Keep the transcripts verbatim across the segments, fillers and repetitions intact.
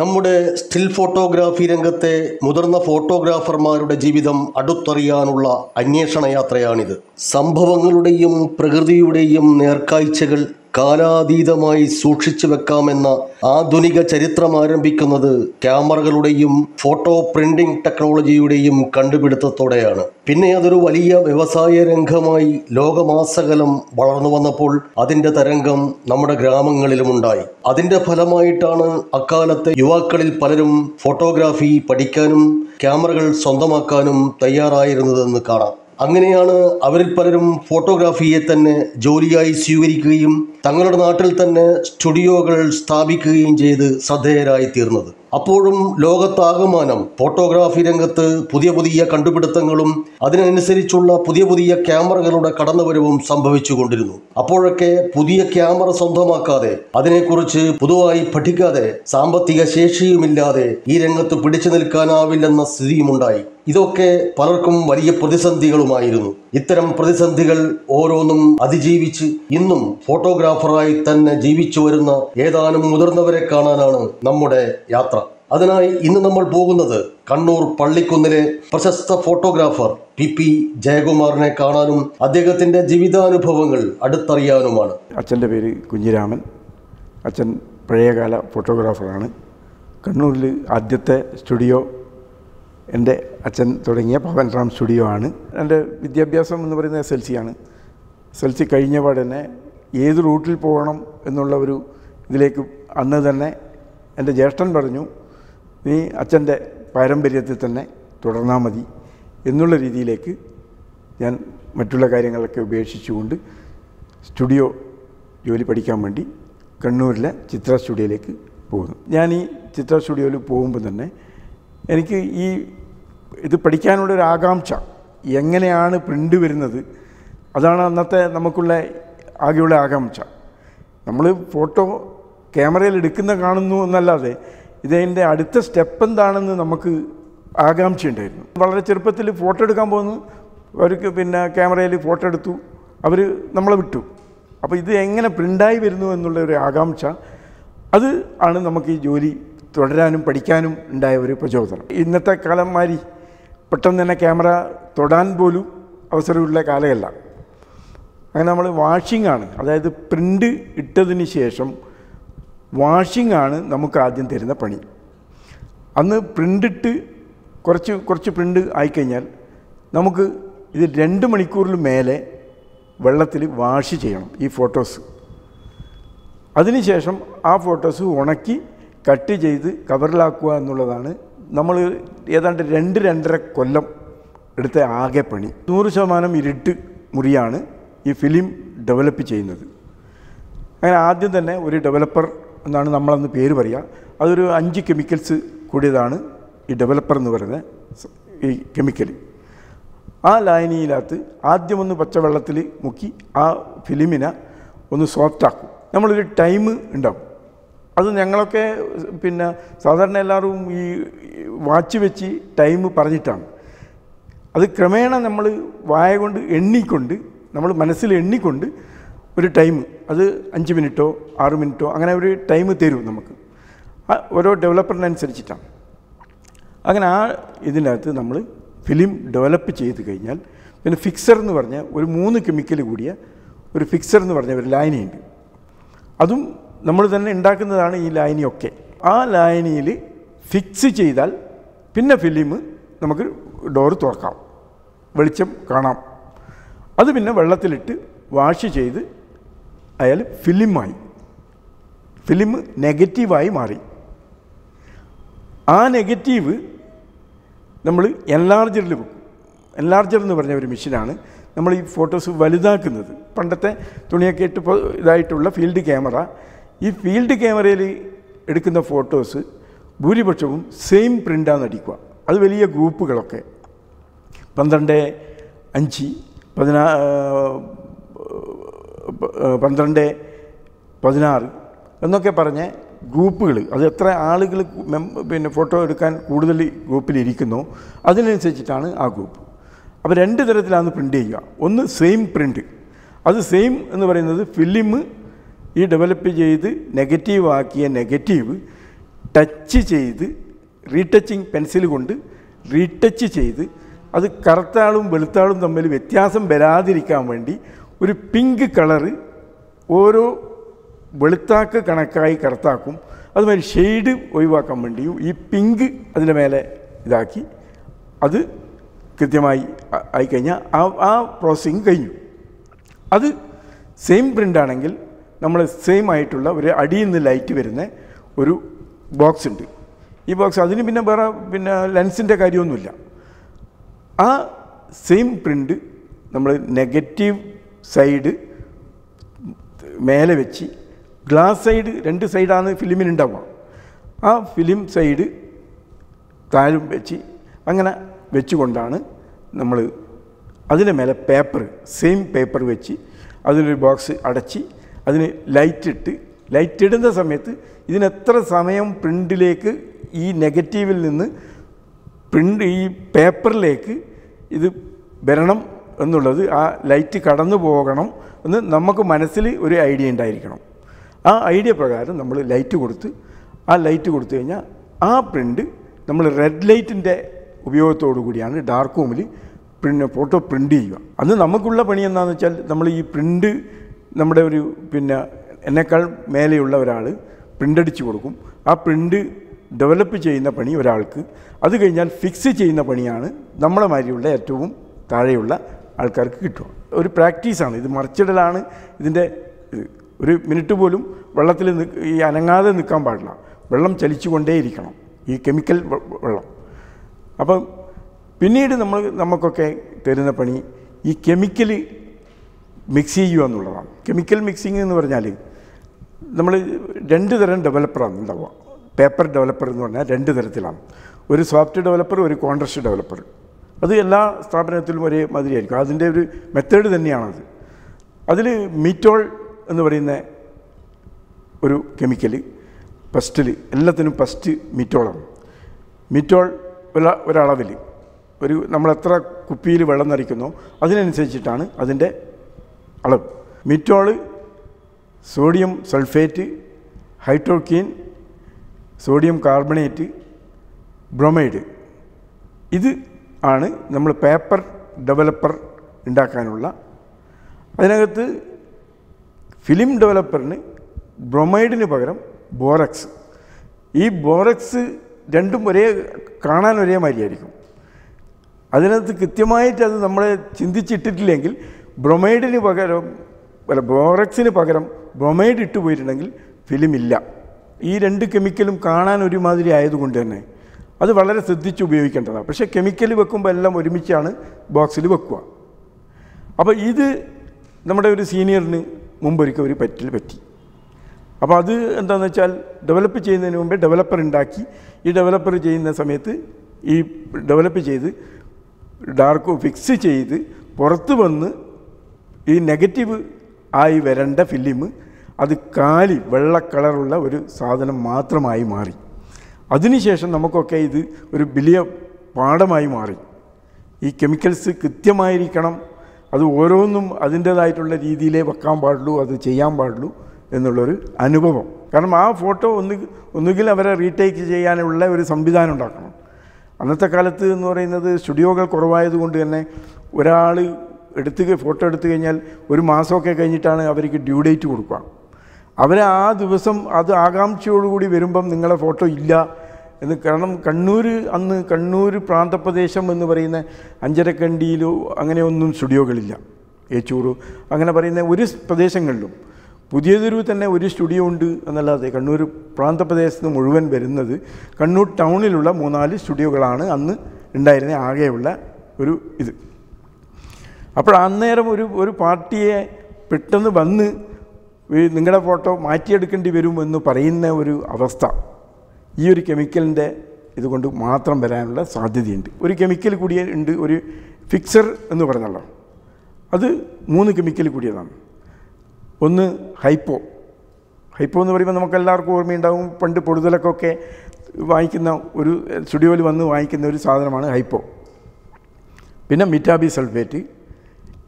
നമ്മുടെ still photography രംഗത്തെ മുതിർന്ന ഫോട്ടോഗ്രാഫർമാരുടെ ജീവിതം അടുത്തറിയാനുള്ള അന്വേഷണ യാത്രയാണിത്. സംഭവങ്ങളുടെയും പ്രകൃതിയുടെയും നേർക്കാഴ്ചകൾ കാലാതീതമായി സൂക്ഷിച്ചു വെക്കാമെന്ന ആധുനിക ചരിത്രം ആരംഭിക്കുന്നത് ക്യാമറകളുടെയും ഫോട്ടോ പ്രിന്റിംഗ് ടെക്നോളജിയുടെയും കണ്ടുപിടുത്തത്തോടെയാണ്. പിന്നെ അതൊരു വലിയ വ്യവസായ രംഗമായി ലോകമാസകലം വളർന്നു വന്നപ്പോൾ അതിൻ്റെ തരംഗം നമ്മുടെ ഗ്രാമങ്ങളിലുമുണ്ടായി. അതിൻ്റെ ഫലമായിട്ടാണ് അക്കാലത്തെ യുവാക്കളിൽ പലരും ഫോട്ടോഗ്രാഫി പഠിക്കാനും ക്യാമറകൾ സ്വന്തമാക്കാനും തയ്യാറായിരുന്നതെന്ന് കാണാം. അങ്ങനെയാണ് അവരിൽ പലരും ഫോട്ടോഗ്രാഫിയെ തന്നെ ജോലിയായി സ്വീകരിക്കുകയും തങ്ങളുടെ നാട്ടിൽ തന്നെ സ്റ്റുഡിയോകൾ സ്ഥാപിക്കുകയും ചെയ്ത് ശ്രദ്ധേയരായി തീർന്നത്. അപ്പോഴും ലോകത്താകമാനം ഫോട്ടോഗ്രാഫി രംഗത്ത് പുതിയ പുതിയ കണ്ടുപിടുത്തങ്ങളും അതിനനുസരിച്ചുള്ള പുതിയ പുതിയ ക്യാമറകളുടെ കടന്നുവരവും സംഭവിച്ചുകൊണ്ടിരുന്നു. അപ്പോഴൊക്കെ പുതിയ ക്യാമറ സ്വന്തമാക്കാതെ, അതിനെക്കുറിച്ച് പുതുതായി പഠിക്കാതെ, സാമ്പത്തിക ശേഷിയുമില്ലാതെ ഈ രംഗത്ത് പിടിച്ചു നിൽക്കാനാവില്ലെന്ന സ്ഥിതിയുമുണ്ടായി. ഇതൊക്കെ പലർക്കും വലിയ പ്രതിസന്ധികളുമായിരുന്നു. ഇത്തരം പ്രതിസന്ധികൾ ഓരോന്നും അതിജീവിച്ച് ഇന്നും ഫോട്ടോഗ്രാഫറായി തന്നെ ജീവിച്ചു വരുന്ന ഏതാനും മുതിർന്നവരെ കാണാനാണ് നമ്മുടെ യാത്ര. അതിനായി ഇന്ന് നമ്മൾ പോകുന്നത് കണ്ണൂർ പള്ളിക്കുന്നിലെ പ്രശസ്ത ഫോട്ടോഗ്രാഫർ പി പി ജയകുമാറിനെ കാണാനും അദ്ദേഹത്തിൻ്റെ ജീവിതാനുഭവങ്ങൾ അടുത്തറിയാനുമാണ്. അച്ഛൻ്റെ പേര് കുഞ്ഞിരാമൻ. അച്ഛൻ പഴയകാല ഫോട്ടോഗ്രാഫറാണ്. കണ്ണൂരിൽ ആദ്യത്തെ സ്റ്റുഡിയോ എൻ്റെ അച്ഛൻ തുടങ്ങിയ പവൻ റാം സ്റ്റുഡിയോ ആണ്. എൻ്റെ വിദ്യാഭ്യാസം എന്ന് പറയുന്നത് എസ് എൽ സി ആണ്. എസ് എൽ സി കഴിഞ്ഞ പാടന്നെ ഏത് റൂട്ടിൽ പോകണം എന്നുള്ള ഒരു ഇതിലേക്ക് അന്ന് തന്നെ എൻ്റെ ജ്യേഷ്ഠൻ പറഞ്ഞു, നീ അച്ഛൻ്റെ പാരമ്പര്യത്തിൽ തന്നെ തുടർന്നാൽ മതി എന്നുള്ള രീതിയിലേക്ക് ഞാൻ മറ്റുള്ള കാര്യങ്ങളൊക്കെ ഉപേക്ഷിച്ചുകൊണ്ട് സ്റ്റുഡിയോ ജോലി പഠിക്കാൻ വേണ്ടി കണ്ണൂരിലെ ചിത്ര സ്റ്റുഡിയോയിലേക്ക് പോകുന്നു. ഞാൻ ഈ ചിത്ര സ്റ്റുഡിയോയിൽ പോകുമ്പോൾ തന്നെ എനിക്ക് ഈ ഇത് പഠിക്കാനുള്ളൊരു ആകാംക്ഷ, എങ്ങനെയാണ് പ്രിൻ്റ് വരുന്നത്, അതാണ് അന്നത്തെ നമുക്കുള്ള ആകെയുള്ള ആകാംക്ഷ. നമ്മൾ ഫോട്ടോ ക്യാമറയിൽ എടുക്കുന്ന കാണുന്നു എന്നല്ലാതെ ഇതിൻ്റെ അടുത്ത സ്റ്റെപ്പ് എന്താണെന്ന് നമുക്ക് ആകാംക്ഷയുണ്ടായിരുന്നു. വളരെ ചെറുപ്പത്തിൽ ഫോട്ടോ എടുക്കാൻ പോകുന്നു, അവർക്ക് പിന്നെ ക്യാമറയിൽ ഫോട്ടോ എടുത്തു, അവർ നമ്മളെ വിട്ടു. അപ്പോൾ ഇത് എങ്ങനെ പ്രിൻ്റായി വരുന്നു എന്നുള്ള ഒരു ആകാംക്ഷ, അത് ആണ് നമുക്ക് ഈ ജോലി തുടരാനും പഠിക്കാനും ഉണ്ടായ ഒരു പ്രചോദനം. ഇന്നത്തെ കാലം മാതിരി പെട്ടെന്ന് തന്നെ ക്യാമറ തൊടാൻ പോലും അവസരമുള്ള കാലമല്ല. അങ്ങനെ നമ്മൾ വാഷിംഗ് ആണ്, അതായത് പ്രിൻ്റ് ഇട്ടതിന് ശേഷം വാഷിംഗ് ആണ് നമുക്ക് ആദ്യം തരുന്ന പണി. അന്ന് പ്രിൻ്റിട്ട് കുറച്ച് കുറച്ച് പ്രിൻ്റ് ആയിക്കഴിഞ്ഞാൽ നമുക്ക് ഇത് രണ്ട് മണിക്കൂറിൽ മേലെ വെള്ളത്തിൽ വാഷ് ചെയ്യണം ഈ ഫോട്ടോസ്. അതിനുശേഷം ആ ഫോട്ടോസ് ഉണക്കി കട്ട് ചെയ്ത് കവറിലാക്കുക എന്നുള്ളതാണ് നമ്മൾ ഏതാണ്ട് രണ്ട് രണ്ടര കൊല്ലം എടുത്ത ആകെ പണി. നൂറ് ശതമാനം ഇരുട്ട് മുറിയാണ് ഈ ഫിലിം ഡെവലപ്പ് ചെയ്യുന്നത്. അങ്ങനെ ആദ്യം തന്നെ ഒരു ഡെവലപ്പർ എന്നാണ് നമ്മളന്ന് പേര് പറയുക. അതൊരു അഞ്ച് കെമിക്കൽസ് കൂടിയതാണ് ഈ ഡെവലപ്പർ എന്ന് പറയുന്നത്. ഈ കെമിക്കൽ ആ ലായനിയിലകത്ത് ആദ്യമൊന്ന് പച്ചവെള്ളത്തിൽ മുക്കി ആ ഫിലിമിനെ ഒന്ന് സോഫ്റ്റാക്കും. നമ്മളൊരു ടൈം ഉണ്ടാവും. അത് ഞങ്ങളൊക്കെ പിന്നെ സാധാരണ എല്ലാവരും ഈ വാച്ച് വെച്ച് ടൈം പറഞ്ഞിട്ടാണ്. അത് ക്രമേണ നമ്മൾ വായ കൊണ്ട് എണ്ണിക്കൊണ്ട്, നമ്മൾ മനസ്സിൽ എണ്ണിക്കൊണ്ട് ഒരു ടൈം, അത് അഞ്ച് മിനിറ്റോ ആറ് മിനിറ്റോ അങ്ങനെ ഒരു ടൈം തരും നമുക്ക്, ഓരോ ഡെവലപ്പറിനനുസരിച്ചിട്ടാണ്. അങ്ങനെ ആ ഇതിനകത്ത് നമ്മൾ ഫിലിം ഡെവലപ്പ് ചെയ്ത് കഴിഞ്ഞാൽ പിന്നെ ഫിക്സർ എന്ന് പറഞ്ഞ ഒരു മൂന്ന് കെമിക്കൽ കൂടിയ ഒരു ഫിക്സർ എന്ന് പറഞ്ഞ ഒരു ലായനിയുണ്ട്. അതും നമ്മൾ തന്നെ ഉണ്ടാക്കുന്നതാണ് ഈ ലായനിയൊക്കെ. ആ ലായനിയിൽ ഫിക്സ് ചെയ്താൽ പിന്നെ ഫിലിം നമുക്ക് ഡോറ് തുറക്കാം, വെളിച്ചം കാണാം. അത് പിന്നെ വെള്ളത്തിലിട്ട് വാഷ് ചെയ്ത് അയാൾ ഫിലിമായി, ഫിലിം നെഗറ്റീവായി മാറി. ആ നെഗറ്റീവ് നമ്മൾ എൻലാർജറിൽ വെക്കും. എൻലാർജർ എന്ന് പറഞ്ഞ ഒരു മെഷീനാണ് നമ്മൾ ഈ ഫോട്ടോസ് വലുതാക്കുന്നത്. പണ്ടത്തെ തുണിയൊക്കെ ഇട്ട് ഇതായിട്ടുള്ള ഫീൽഡ് ക്യാമറ, ഈ ഫീൽഡ് ക്യാമറയിൽ എടുക്കുന്ന ഫോട്ടോസ് ഭൂരിപക്ഷവും സെയിം പ്രിൻ്റാണ് അടിക്കുക. അത് വലിയ ഗ്രൂപ്പുകളൊക്കെ പന്ത്രണ്ട് അഞ്ച് പതിനാ പന്ത്രണ്ട് പതിനാറ് എന്നൊക്കെ പറഞ്ഞ ഗ്രൂപ്പുകൾ, അത് എത്ര ആളുകൾ പിന്നെ ഫോട്ടോ എടുക്കാൻ കൂടുതൽ ഗ്രൂപ്പിലിരിക്കുന്നു അതിനനുസരിച്ചിട്ടാണ് ആ ഗ്രൂപ്പ്. അപ്പോൾ രണ്ട് തരത്തിലാണ് പ്രിൻ്റ് ചെയ്യുക. ഒന്ന് സെയിം പ്രിൻ്റ്, അത് സെയിം എന്ന് പറയുന്നത് ഫിലിം ഈ ഡെവലപ്പ് ചെയ്ത് നെഗറ്റീവാക്കിയ നെഗറ്റീവ് ടച്ച് ചെയ്ത് റീടച്ചിങ് പെൻസിൽ കൊണ്ട് റീടച്ച് ചെയ്ത് അത് കറുത്താളും വെളുത്താളും തമ്മിൽ വ്യത്യാസം വരാതിരിക്കാൻ വേണ്ടി ഒരു പിങ്ക് കളറ് ഓരോ വെളുത്താക്ക് കണക്കായി കറുത്താക്കും, അതുമാതിരി ഷെയ്ഡ് ഒഴിവാക്കാൻ വേണ്ടിയും ഈ പിങ്ക് അതിൻ്റെ മേലെ ഇതാക്കി അത് കൃത്യമായി ആയിക്കഴിഞ്ഞാൽ ആ ആ പ്രോസസ്സിങ് കഴിഞ്ഞു. അത് സെയിം പ്രിൻ്റാണെങ്കിൽ നമ്മൾ സെയിം ആയിട്ടുള്ള ഒരു അടിയിൽ നിന്ന് ലൈറ്റ് വരുന്ന ഒരു ബോക്സ് ഉണ്ട്. ഈ ബോക്സ് അതിന് പിന്നെ വേറെ പിന്നെ ലെൻസിൻ്റെ കാര്യമൊന്നുമില്ല. ആ സെയിം പ്രിൻ്റ് നമ്മൾ നെഗറ്റീവ് സൈഡ് മേലെ വെച്ച് ഗ്ലാസ് സൈഡ് രണ്ട് സൈഡാണ് ഫിലിമിനുണ്ടാവുക, ആ ഫിലിം സൈഡ് താഴും വെച്ച് അങ്ങനെ വെച്ചുകൊണ്ടാണ് നമ്മൾ അതിൻ്റെ മേലെ പേപ്പർ സെയിം പേപ്പർ വെച്ച് അതിലൊരു ബോക്സ് അടച്ച് അതിന് ലൈറ്റിട്ട് ലൈറ്റ് ഇടുന്ന സമയത്ത് ഇതിനെത്ര സമയം പ്രിൻ്റിലേക്ക് ഈ നെഗറ്റീവിൽ നിന്ന് പ്രിൻ്റ് ഈ പേപ്പറിലേക്ക് ഇത് വരണം എന്നുള്ളത്, ആ ലൈറ്റ് കടന്നു പോകണം എന്ന് നമുക്ക് മനസ്സിൽ ഒരു ഐഡിയ ഉണ്ടായിരിക്കണം. ആ ഐഡിയ പ്രകാരം നമ്മൾ ലൈറ്റ് കൊടുത്ത് ആ ലൈറ്റ് കൊടുത്തു കഴിഞ്ഞാൽ ആ പ്രിൻ്റ് നമ്മൾ റെഡ് ലൈറ്റിൻ്റെ ഉപയോഗത്തോടു കൂടിയാണ് ഡാർക്ക് റൂമിൽ പ്രിൻ്റ് ഫോട്ടോ പ്രിൻ്റ് ചെയ്യുക. അന്ന് നമുക്കുള്ള പണി എന്താണെന്ന് വെച്ചാൽ നമ്മൾ ഈ പ്രിൻ്റ് നമ്മുടെ ഒരു പിന്നെ എന്നേക്കാൾ മേലെയുള്ള ഒരാൾ പ്രിൻ്റടിച്ച് കൊടുക്കും, ആ പ്രിൻ്റ് ഡെവലപ്പ് ചെയ്യുന്ന പണി ഒരാൾക്ക്, അത് കഴിഞ്ഞാൽ ഫിക്സ് ചെയ്യുന്ന പണിയാണ് നമ്മളെ മാതിരിയുള്ള ഏറ്റവും താഴെയുള്ള ആൾക്കാർക്ക് കിട്ടുക. ഒരു പ്രാക്ടീസാണ് ഇത്, മറിച്ചിടലാണ് ഇതിൻ്റെ. ഒരു മിനിറ്റ് പോലും വെള്ളത്തിൽ ഈ അനങ്ങാതെ നിൽക്കാൻ പാടില്ല, വെള്ളം ചലിച്ചുകൊണ്ടേയിരിക്കണം ഈ കെമിക്കൽ വെള്ളം. അപ്പം പിന്നീട് നമ്മൾ നമുക്കൊക്കെ തരുന്ന പണി ഈ കെമിക്കൽ മിക്സ് ചെയ്യുക എന്നുള്ളതാണ്. കെമിക്കൽ മിക്സിങ് എന്ന് പറഞ്ഞാൽ നമ്മൾ രണ്ട് തരം ഡെവലപ്പറാണ് ഉണ്ടാവുക. പേപ്പർ ഡെവലപ്പർ എന്ന് പറഞ്ഞാൽ രണ്ട് തരത്തിലാണ്, ഒരു സോഫ്റ്റ് ഡെവലപ്പർ, ഒരു കോൺട്രാസ്റ്റ് ഡെവലപ്പർ. അത് എല്ലാ സ്ഥാപനത്തിലും ഒരേ മാതിരിയായിരിക്കും, അതിൻ്റെ ഒരു മെത്തേഡ് തന്നെയാണത്. അതിൽ മീറ്റോൾ എന്ന് പറയുന്ന ഒരു കെമിക്കൽ പസ്റ്റിൽ എല്ലാത്തിനും പസ്റ്റ് മീറ്റോളാണ്. മീറ്റോൾ ഒരളവിൽ ഒരു നമ്മളെത്ര കുപ്പിയിൽ വെള്ളം നിറയ്ക്കുന്നോ അതിനനുസരിച്ചിട്ടാണ് അതിൻ്റെ അളവ്. Metol sodium sulphate, ഹൈഡ്രോക്സീൻ, sodium carbonate, bromide, ഇത് ആണ് നമ്മൾ പേപ്പർ ഡെവലപ്പർ ഉണ്ടാക്കാനുള്ള. അതിനകത്ത് ഫിലിം ഡെവലപ്പറിന് ബ്രോമൈഡിന് പകരം ബോറക്സ്. ഈ ബോറക്സ് രണ്ടും ഒരേ കാണാൻ ഒരേ മാതിരിയായിരിക്കും, അതിനകത്ത് കൃത്യമായിട്ട് അത് നമ്മളെ ചിന്തിച്ചിട്ടിട്ടില്ലെങ്കിൽ ബ്രോമൈഡിന് പകരം അല്ല ബോറക്സിന് പകരം ബ്രോമൈഡ് ഇട്ട് പോയിട്ടുണ്ടെങ്കിൽ ഫിലിമില്ല. ഈ രണ്ട് കെമിക്കലും കാണാൻ ഒരുമാതിരി ആയതുകൊണ്ട് തന്നെ അത് വളരെ ശ്രദ്ധിച്ച് ഉപയോഗിക്കേണ്ടതാണ്. പക്ഷേ കെമിക്കൽ വെക്കുമ്പോൾ എല്ലാം ഒരുമിച്ചാണ് ബോക്സിൽ വെക്കുക. അപ്പോൾ ഇത് നമ്മുടെ ഒരു സീനിയറിന് മുമ്പൊരിക്കൽ ഒരു പറ്റിൽ പറ്റി. അപ്പോൾ അത് എന്താണെന്ന് വെച്ചാൽ ഡെവലപ്പ് ചെയ്യുന്നതിന് മുമ്പേ ഡെവലപ്പർ ഉണ്ടാക്കി, ഈ ഡെവലപ്പർ ചെയ്യുന്ന സമയത്ത് ഈ ഡെവലപ്പ് ചെയ്ത് ഡാർക്ക് ഫിക്സ് ചെയ്ത് പുറത്ത് വന്ന് ഈ നെഗറ്റീവ് ആയി വരേണ്ട ഫിലിം അത് കാലി വെള്ള കളറുള്ള ഒരു സാധനം മാത്രമായി മാറി. അതിനുശേഷം നമുക്കൊക്കെ ഇത് ഒരു വലിയ പാഠമായി മാറി. ഈ കെമിക്കൽസ് കൃത്യമായിരിക്കണം, അത് ഓരോന്നും അതിൻ്റേതായിട്ടുള്ള രീതിയിലേ വെക്കാൻ പാടുള്ളൂ, അത് ചെയ്യാൻ പാടുള്ളൂ എന്നുള്ളൊരു അനുഭവം. കാരണം ആ ഫോട്ടോ ഒന്ന് ഒന്നുകിൽ അവരെ റീടേക്ക് ചെയ്യാനുള്ള ഒരു സംവിധാനം ഉണ്ടാക്കണം. അന്നത്തെ കാലത്ത് എന്ന് പറയുന്നത് സ്റ്റുഡിയോകൾ കുറവായതുകൊണ്ട് തന്നെ ഒരാൾ എടുത്ത് ഫോട്ടോ എടുത്തു കഴിഞ്ഞാൽ ഒരു മാസമൊക്കെ കഴിഞ്ഞിട്ടാണ് അവർക്ക് ഡ്യൂ ഡേറ്റ് കൊടുക്കുക. അവർ ആ ദിവസം അത് ആകാംക്ഷയോടുകൂടി വരുമ്പം നിങ്ങളെ ഫോട്ടോ ഇല്ല എന്ന്. കാരണം കണ്ണൂർ അന്ന് കണ്ണൂർ പ്രാന്തപ്രദേശം എന്ന് പറയുന്ന അഞ്ചരക്കണ്ടിയിലോ അങ്ങനെയൊന്നും സ്റ്റുഡിയോകളില്ല, ഏച്ചൂറോ അങ്ങനെ പറയുന്ന ഒരു പ്രദേശങ്ങളിലും. പുതിയതൊരു തന്നെ ഒരു സ്റ്റുഡിയോ ഉണ്ട് എന്നല്ലാതെ കണ്ണൂർ പ്രാന്തപ്രദേശത്ത് മുഴുവൻ വരുന്നത് കണ്ണൂർ ടൗണിലുള്ള മൂന്നാല് സ്റ്റുഡിയോകളാണ് അന്ന് ഉണ്ടായിരുന്ന ആകെയുള്ള ഒരു ഇത്. അപ്പോൾ അന്നേരം ഒരു ഒരു പാർട്ടിയെ പെട്ടെന്ന് വന്ന് നിങ്ങളുടെ ഫോട്ടോ മാറ്റിയെടുക്കേണ്ടി വരുമെന്ന് പറയുന്ന ഒരു അവസ്ഥ ഈ ഒരു കെമിക്കലിൻ്റെ ഇതുകൊണ്ട് മാത്രം വരാനുള്ള സാധ്യതയുണ്ട്. ഒരു കെമിക്കൽ കൂടി ഉണ്ട്, ഒരു ഫിക്സർ എന്ന് പറഞ്ഞല്ലോ, അത് മൂന്ന് കെമിക്കൽ കൂടിയതാണ്. ഒന്ന് ഹൈപ്പോ. ഹൈപ്പോ എന്ന് പറയുമ്പോൾ നമുക്കെല്ലാവർക്കും ഓർമ്മയുണ്ടാവും, പണ്ട് പൊടുതലക്കൊക്കെ വാങ്ങിക്കുന്ന ഒരു സ്റ്റുഡിയോയിൽ വന്ന് വാങ്ങിക്കുന്ന ഒരു സാധനമാണ് ഹൈപ്പോ. പിന്നെ മിറ്റാബി സൾഫേറ്റ്,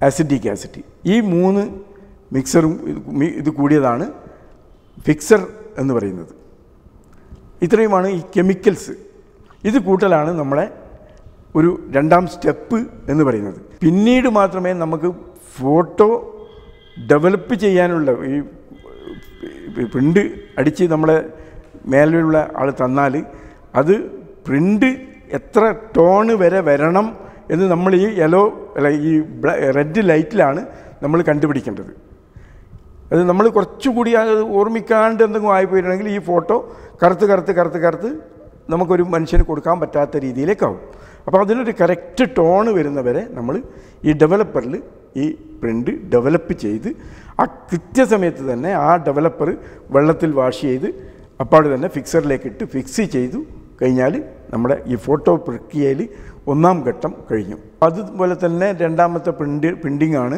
ആസിഡിക് ആസിഡ്, ഈ മൂന്ന് മിക്സറും ഇത് കൂടിയതാണ് ഫിക്സർ എന്ന് പറയുന്നത്. ഇത്രയുമാണ് ഈ കെമിക്കൽസ്. ഇത് കൂട്ടലാണ് നമ്മളെ ഒരു രണ്ടാം സ്റ്റെപ്പ് എന്ന് പറയുന്നത്. പിന്നീട് മാത്രമേ നമുക്ക് ഫോട്ടോ ഡെവലപ്പ് ചെയ്യാനുള്ള ഈ പ്രിൻ്റ് അടിച്ച് നമ്മളെ മേലുള്ള ആൾ തന്നാൽ അത് പ്രിൻ്റ് എത്ര ടോൺ വരെ വരണം എന്ന് നമ്മൾ ഈ യെല്ലോ അല്ല ഈ റെഡ് ലൈറ്റിലാണ് നമ്മൾ കണ്ടുപിടിക്കേണ്ടത്. അത് നമ്മൾ കുറച്ചുകൂടി അത് ഓർമ്മിക്കാണ്ട് എന്തെങ്കിലും ആയിപ്പോയിട്ടുണ്ടെങ്കിൽ ഈ ഫോട്ടോ കറുത്ത് കറുത്ത് കറുത്ത് കറുത്ത് നമുക്കൊരു മനുഷ്യന് കൊടുക്കാൻ പറ്റാത്ത രീതിയിലേക്കാവും. അപ്പോൾ അതിനൊരു കറക്റ്റ് ടോൺ വരുന്നവരെ നമ്മൾ ഈ ഡെവലപ്പറിൽ ഈ പ്രിൻ്റ് ഡെവലപ്പ് ചെയ്ത് ആ കൃത്യസമയത്ത് തന്നെ ആ ഡെവലപ്പർ വെള്ളത്തിൽ വാഷ് ചെയ്ത് അപ്പാട് തന്നെ ഫിക്സറിലേക്ക് ഇട്ട് ഫിക്സ് ചെയ്തു കഴിഞ്ഞാൽ നമ്മുടെ ഈ ഫോട്ടോ പ്രക്രിയയിൽ ഒന്നാം ഘട്ടം കഴിഞ്ഞു. അതുപോലെ തന്നെ രണ്ടാമത്തെ പ്രിൻ്റ് പ്രിൻറ്റിങ്ങാണ്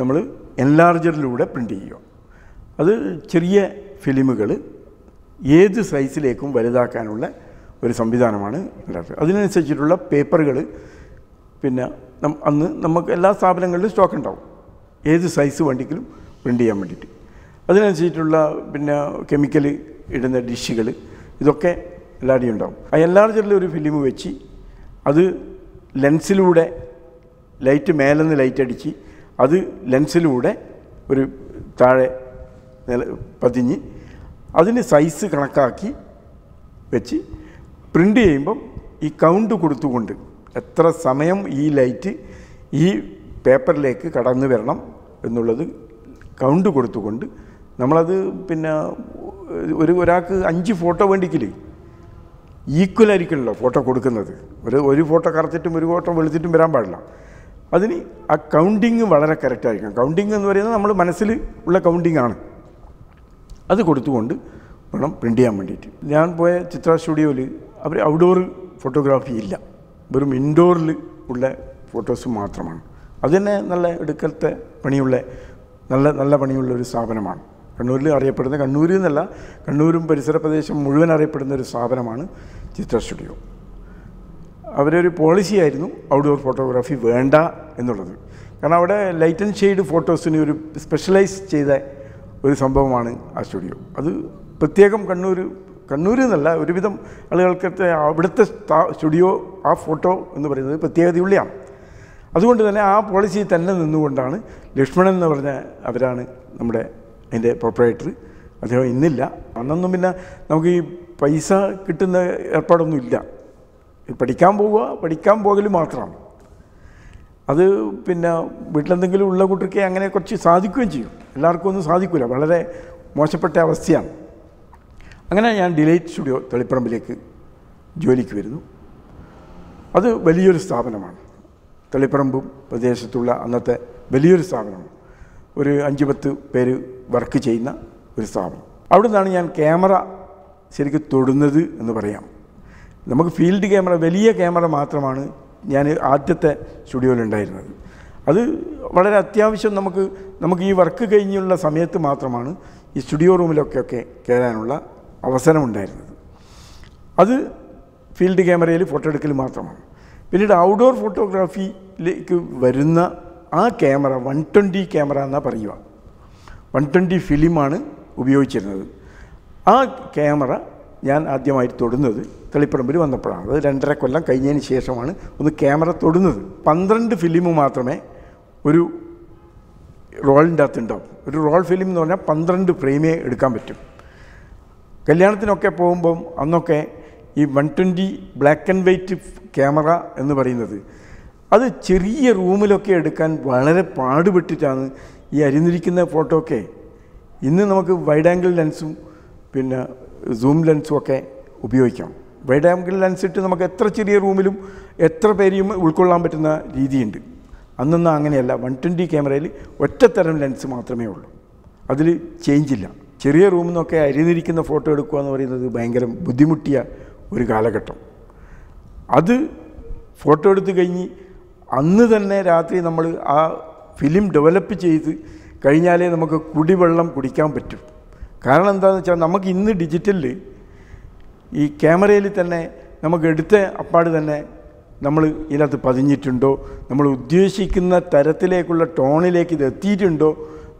നമ്മൾ എൻലാർജറിലൂടെ പ്രിൻ്റ് ചെയ്യുക. അത് ചെറിയ ഫിലിമുകൾ ഏത് സൈസിലേക്കും വലുതാക്കാനുള്ള ഒരു സംവിധാനമാണ് എൻലാർജർ. അതിനനുസരിച്ചിട്ടുള്ള പേപ്പറുകൾ പിന്നെ അന്ന് നമുക്ക് എല്ലാ സ്ഥാപനങ്ങളിലും സ്റ്റോക്ക് ഉണ്ടാവും, ഏത് സൈസ് വേണ്ടിയെങ്കിലും പ്രിൻ്റ് ചെയ്യാൻ വേണ്ടിയിട്ട്. അതിനനുസരിച്ചിട്ടുള്ള പിന്നെ കെമിക്കൽ ഇടുന്ന ഡിഷുകൾ ഇതൊക്കെ എല്ലാവരുടെയും ഉണ്ടാവും. ആ എൻലാർജറിൽ ഒരു ഫിലിം വെച്ച് അത് ലെൻസിലൂടെ ലൈറ്റ് മേലെന്ന് ലൈറ്റ് അടിച്ച് അത് ലെൻസിലൂടെ ഒരു താഴെ നില പതിഞ്ഞ് അതിന് സൈസ് കണക്കാക്കി വെച്ച് പ്രിൻ്റ് ചെയ്യുമ്പം ഈ കൗണ്ട് കൊടുത്തുകൊണ്ട് എത്ര സമയം ഈ ലൈറ്റ് ഈ പേപ്പറിലേക്ക് കടന്നു വരണം എന്നുള്ളത് കൗണ്ട് കൊടുത്തുകൊണ്ട് നമ്മളത് പിന്നെ ഒരു ഒരാൾക്ക് അഞ്ച് ഫോട്ടോ വേണ്ടിക്കില്ലേ ഈക്വലായിരിക്കണമല്ലോ ഫോട്ടോ കൊടുക്കുന്നത്. ഒരു ഒരു ഫോട്ടോ കറുത്തിട്ടും ഒരു ഫോട്ടോ വെളുത്തിട്ടും വരാൻ പാടില്ല. അതിന് ആ കൗണ്ടിങ് വളരെ കറക്റ്റായിരിക്കണം. കൗണ്ടിങ് എന്ന് പറയുന്നത് നമ്മൾ മനസ്സിൽ ഉള്ള കൗണ്ടിങ്ങാണ്, അത് കൊടുത്തുകൊണ്ട് വേണം പ്രിൻ്റ് ചെയ്യാൻ വേണ്ടിയിട്ട്. ഞാൻ പോയ ചിത്ര സ്റ്റുഡിയോയിൽ അവർ ഔട്ട്ഡോർ ഫോട്ടോഗ്രാഫി ഇല്ല, വെറും ഇൻഡോറിൽ ഉള്ള ഫോട്ടോസ് മാത്രമാണ്. അത് തന്നെ നല്ല എടുക്കലത്തെ പണിയുള്ള നല്ല നല്ല പണിയുള്ള ഒരു സ്ഥാപനമാണ്. കണ്ണൂരിൽ അറിയപ്പെടുന്ന കണ്ണൂരിൽ നിന്നല്ല കണ്ണൂരും പരിസര പ്രദേശം മുഴുവൻ അറിയപ്പെടുന്ന ഒരു സ്ഥാപനമാണ് ചിത്ര സ്റ്റുഡിയോ. അവരൊരു പോളിസി ആയിരുന്നു ഔട്ട്ഡോർ ഫോട്ടോഗ്രാഫി വേണ്ട എന്നുള്ളത്. കാരണം അവിടെ ലൈറ്റ് ആൻഡ് ഷെയ്ഡ് ഫോട്ടോസിന് ഒരു സ്പെഷ്യലൈസ് ചെയ്ത ഒരു സംഭവമാണ് ആ സ്റ്റുഡിയോ. അത് പ്രത്യേകം കണ്ണൂർ കണ്ണൂരിൽ നിന്നല്ല ഒരുവിധം ആളുകൾക്കത്തെ അവിടുത്തെ സ്റ്റുഡിയോ ആ ഫോട്ടോ എന്ന് പറയുന്നത് പ്രത്യേകതയുള്ളതാണ്. അതുകൊണ്ട് തന്നെ ആ പോളിസി തന്നെ നിന്നുകൊണ്ടാണ് ലക്ഷ്മണൻ എന്ന് പറഞ്ഞ അവരാണ് നമ്മുടെ അതിൻ്റെ പ്രൊപ്പറേറ്റർ. അദ്ദേഹം ഇന്നില്ല, അന്നൊന്നും പിന്നെ നമുക്ക് ഈ പൈസ കിട്ടുന്ന ഏർപ്പാടൊന്നും ഇല്ല. പഠിക്കാൻ പോവുക, പഠിക്കാൻ പോകൽ മാത്രമാണ്. അത് പിന്നെ വീട്ടിലെന്തെങ്കിലും ഉള്ള കൂട്ടർക്ക് അങ്ങനെ കുറച്ച് സാധിക്കുകയും ചെയ്യും, എല്ലാവർക്കും ഒന്നും സാധിക്കില്ല, വളരെ മോശപ്പെട്ട അവസ്ഥയാണ്. അങ്ങനെ ഞാൻ ഡിലൈറ്റ് സ്റ്റുഡിയോ തളിപ്പറമ്പിലേക്ക് ജോലിക്ക് വരുന്നു. അത് വലിയൊരു സ്ഥാപനമാണ്, തളിപ്പറമ്പും പ്രദേശത്തുള്ള അന്നത്തെ വലിയൊരു സ്ഥാപനമാണ്. ഒരു അഞ്ച് പത്ത് പേര് വർക്ക് ചെയ്യുന്ന ഒരു സ്ഥാപനം. അവിടെ നിന്നാണ് ഞാൻ ക്യാമറ ശരിക്കും തൊടുന്നത് എന്ന് പറയാം. നമുക്ക് ഫീൽഡ് ക്യാമറ, വലിയ ക്യാമറ മാത്രമാണ് ഞാൻ ആദ്യത്തെ സ്റ്റുഡിയോയിലുണ്ടായിരുന്നത്. അത് വളരെ അത്യാവശ്യം നമുക്ക് നമുക്ക് ഈ വർക്ക് കഴിഞ്ഞുള്ള സമയത്ത് മാത്രമാണ് ഈ സ്റ്റുഡിയോ റൂമിലൊക്കെയൊക്കെ കയറാനുള്ള അവസരമുണ്ടായിരുന്നത്. അത് ഫീൽഡ് ക്യാമറയിൽ ഫോട്ടോ എടുക്കൽ മാത്രമാണ്. പിന്നീട് ഔട്ട്ഡോർ ഫോട്ടോഗ്രാഫിയിലേക്ക് വരുന്ന ആ ക്യാമറ വൺ ട്വൻറ്റി ക്യാമറ എന്നാണ് പറയുക. വൺ ട്വൻറ്റി ഫിലിമാണ് ഉപയോഗിച്ചിരുന്നത്. ആ ക്യാമറ ഞാൻ ആദ്യമായി തൊടുന്നത് തളിപ്പറമ്പിൽ വന്നപ്പോഴാണ്. അത് രണ്ടര കൊല്ലം കഴിഞ്ഞതിന് ശേഷമാണ് ഒന്ന് ക്യാമറ തൊടുന്നത്. പന്ത്രണ്ട് ഫിലിം മാത്രമേ ഒരു റോളിൻ്റെ അകത്തുണ്ടാവും. ഒരു റോൾ ഫിലിം എന്ന് പറഞ്ഞാൽ പന്ത്രണ്ട് ഫ്രെയിമേ എടുക്കാൻ പറ്റും. കല്യാണത്തിനൊക്കെ പോകുമ്പം അന്നൊക്കെ ഈ one twenty black and white camera എന്ന് പറയുന്നത് അത് ചെറിയ റൂമിലൊക്കെ എടുക്കാൻ വളരെ പാടുപെട്ടിട്ടാണ് ഈ അരിഞ്ഞിരിക്കുന്ന ഫോട്ടോ ഒക്കെ. ഇന്ന് നമുക്ക് വൈഡ് ആംഗിൾ ലെൻസും പിന്നെ സൂം ലെൻസും ഒക്കെ ഉപയോഗിക്കാം. വൈഡ് ആംഗിൾ ലെൻസ് ഇട്ട് നമുക്ക് എത്ര ചെറിയ റൂമിലും എത്ര പേരെയും ഉൾക്കൊള്ളാൻ പറ്റുന്ന രീതിയുണ്ട്. അന്നൊന്നും അങ്ങനെയല്ല. വൺ ട്വൻറ്റി ക്യാമറയിൽ ഒറ്റത്തരം ലെൻസ് മാത്രമേ ഉള്ളൂ, അതിൽ ചേഞ്ചില്ല. ചെറിയ റൂമിൽ നിന്നൊക്കെ അരിഞ്ഞിരിക്കുന്ന ഫോട്ടോ എടുക്കുക എന്ന് പറയുന്നത് ഭയങ്കര ബുദ്ധിമുട്ടിയ ഒരു കാലഘട്ടം. അത് ഫോട്ടോ എടുത്ത് കഴിഞ്ഞ് അന്ന് തന്നെ രാത്രി നമ്മൾ ആ ഫിലിം ഡെവലപ്പ് ചെയ്ത് കഴിഞ്ഞാലേ നമുക്ക് കുടിവെള്ളം കുടിക്കാൻ പറ്റും. കാരണം എന്താണെന്ന് വെച്ചാൽ നമുക്ക് ഇന്ന് ഡിജിറ്റലിൽ ഈ ക്യാമറയിൽ തന്നെ നമുക്ക് എടുത്ത അപ്പാട് തന്നെ നമ്മൾ ഇതിനകത്ത് പതിഞ്ഞിട്ടുണ്ടോ, നമ്മൾ ഉദ്ദേശിക്കുന്ന തരത്തിലേക്കുള്ള ടോണിലേക്ക് ഇത് എത്തിയിട്ടുണ്ടോ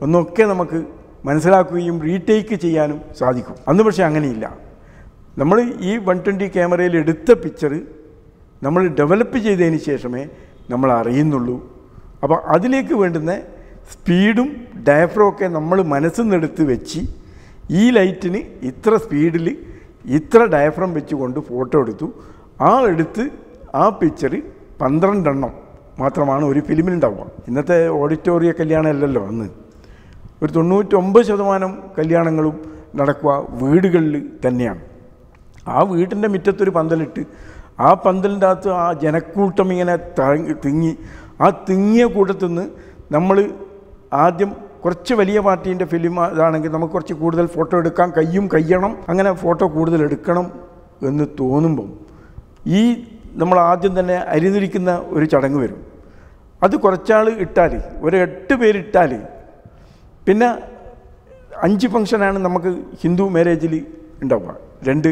എന്നൊക്കെ നമുക്ക് മനസ്സിലാക്കുകയും റീടേക്ക് ചെയ്യാനും സാധിക്കും. അന്ന് പക്ഷേ അങ്ങനെയില്ല. നമ്മൾ ഈ one twenty ക്യാമറയിൽ എടുത്ത പിക്ചർ നമ്മൾ ഡെവലപ്പ് ചെയ്തതിന് ശേഷമേ നമ്മൾ അറിയുന്നുള്ളൂ. അപ്പോൾ അതിലേക്ക് വേണ്ടുന്ന സ്പീഡും ഡയഫ്രോ ഒക്കെ നമ്മൾ മനസ്സിൽ നിന്നെടുത്ത് വെച്ച് ഈ ലൈറ്റിന് ഇത്ര സ്പീഡിൽ ഇത്ര ഡയഫ്രം വെച്ചുകൊണ്ട് ഫോട്ടോ എടുത്തു. ആ എടുത്ത് ആ പിക്ചർ പന്ത്രണ്ടെണ്ണം മാത്രമാണ് ഒരു ഫിലിമിനുണ്ടാവുക. ഇന്നത്തെ ഓഡിറ്റോറിയ കല്യാണമല്ലല്ലോ അന്ന്. ഒരു തൊണ്ണൂറ്റൊമ്പത് ശതമാനം കല്യാണങ്ങളും നടക്കുക വീടുകളിൽ തന്നെയാണ്. ആ വീട്ടിൻ്റെ മുറ്റത്തൊരു പന്തലിട്ട് ആ പന്തലിൻ്റെ അകത്ത് ആ ജനക്കൂട്ടം ഇങ്ങനെ തിങ്ങി ആ തിങ്ങിയ കൂട്ടത്തിൽ നിന്ന് നമ്മൾ ആദ്യം കുറച്ച് വലിയ പാർട്ടീൻ്റെ ഫിലിം ഇതാണെങ്കിൽ നമുക്ക് കുറച്ച് കൂടുതൽ ഫോട്ടോ എടുക്കാൻ കയ്യും കയ്യണം, അങ്ങനെ ഫോട്ടോ കൂടുതൽ എടുക്കണം എന്ന് തോന്നുമ്പം ഈ നമ്മൾ ആദ്യം തന്നെ അരിഞ്ഞിരിക്കുന്ന ഒരു ചടങ്ങ് വരും. അത് കുറച്ചാൾ ഇട്ടാൽ ഒരു എട്ട് പേരിട്ടാൽ പിന്നെ അഞ്ച് ഫംഗ്ഷനാണ് നമുക്ക് ഹിന്ദു മാരേജിൽ ഉണ്ടാവുക. രണ്ട്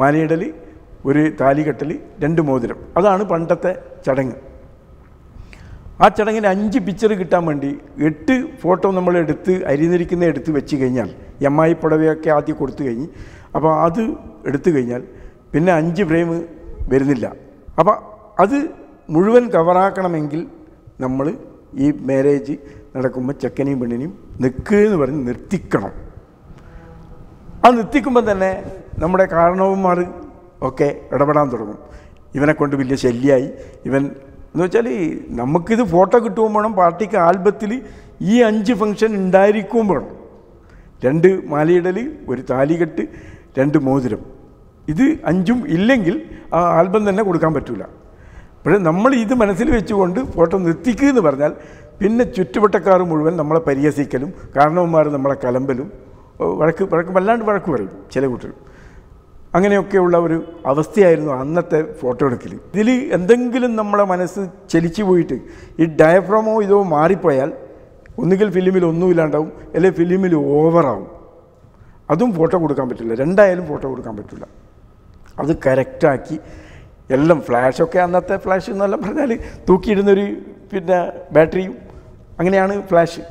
മാലയിടൽ, ഒരു താലികെട്ടൽ, രണ്ട് മോതിരം. അതാണ് പണ്ടത്തെ ചടങ്ങ്. ആ ചടങ്ങിന് അഞ്ച് പിക്ചർ കിട്ടാൻ വേണ്ടി എട്ട് ഫോട്ടോ നമ്മൾ എടുത്ത് അരിഞ്ഞിരിക്കുന്ന എടുത്ത് വെച്ച് കഴിഞ്ഞാൽ എം ഐ പുടവയൊക്കെ ആദ്യം കൊടുത്തു കഴിഞ്ഞ് അപ്പോൾ അത് എടുത്തു കഴിഞ്ഞാൽ പിന്നെ അഞ്ച് ഫ്രെയിം വരുന്നില്ല. അപ്പോൾ അത് മുഴുവൻ കവറാക്കണമെങ്കിൽ നമ്മൾ ഈ മാരേജ് നടക്കുമ്പോൾ ചെക്കനെയും പെണ്ണിനെയും നിൽക്കുകയെന്ന് പറഞ്ഞ് നിർത്തിക്കണം. ആ നിർത്തിക്കുമ്പോൾ തന്നെ നമ്മുടെ കാരണവന്മാർ ഒക്കെ ഇടപെടാൻ തുടങ്ങും. ഇവനെക്കൊണ്ട് വലിയ ശല്യമായി, ഇവൻ എന്ന് വെച്ചാൽ നമുക്കിത് ഫോട്ടോ കിട്ടുകയും വേണം, പാർട്ടിക്ക് ആൽബത്തിൽ ഈ അഞ്ച് ഫംഗ്ഷൻ ഉണ്ടായിരിക്കുകയും വേണം. രണ്ട് മാലയിടൽ, ഒരു താലികെട്ട്, രണ്ട് മോതിരം. ഇത് അഞ്ചും ഇല്ലെങ്കിൽ ആ ആൽബം തന്നെ കൊടുക്കാൻ പറ്റില്ല. പക്ഷേ നമ്മൾ ഇത് മനസ്സിൽ വെച്ചുകൊണ്ട് ഫോട്ടോ നിർത്തിക്കുക എന്ന് പറഞ്ഞാൽ പിന്നെ ചുറ്റുവട്ടക്കാർ മുഴുവൻ നമ്മളെ പരിഹസിക്കലും കാരണവന്മാർ നമ്മളെ കലമ്പലും വഴക്ക് വഴക്ക് വല്ലാണ്ട് വഴക്ക് പറയും ചില കുട്ടികൾ. അങ്ങനെയൊക്കെയുള്ള ഒരു അവസ്ഥയായിരുന്നു അന്നത്തെ ഫോട്ടോ എടുക്കൽ. ഇതിൽ എന്തെങ്കിലും നമ്മളെ മനസ്സ് ചലിച്ചു പോയിട്ട് ഈ ഡയഫ്രമോ ഇതോ മാറിപ്പോയാൽ ഒന്നുകിൽ ഫിലിമിൽ ഒന്നുമില്ലാണ്ടാവും, അല്ലെങ്കിൽ ഫിലിമിൽ ഓവറാവും. അതും ഫോട്ടോ കൊടുക്കാൻ പറ്റില്ല, രണ്ടായാലും ഫോട്ടോ കൊടുക്കാൻ പറ്റില്ല. അത് കറക്റ്റാക്കി എല്ലാം ഫ്ലാഷൊക്കെ അന്നത്തെ ഫ്ലാഷ് എന്നെല്ലാം പറഞ്ഞാൽ തൂക്കിയിടുന്നൊരു പിന്നെ ബാറ്ററിയും അങ്ങനെയാണ് ഫ്ലാഷ്.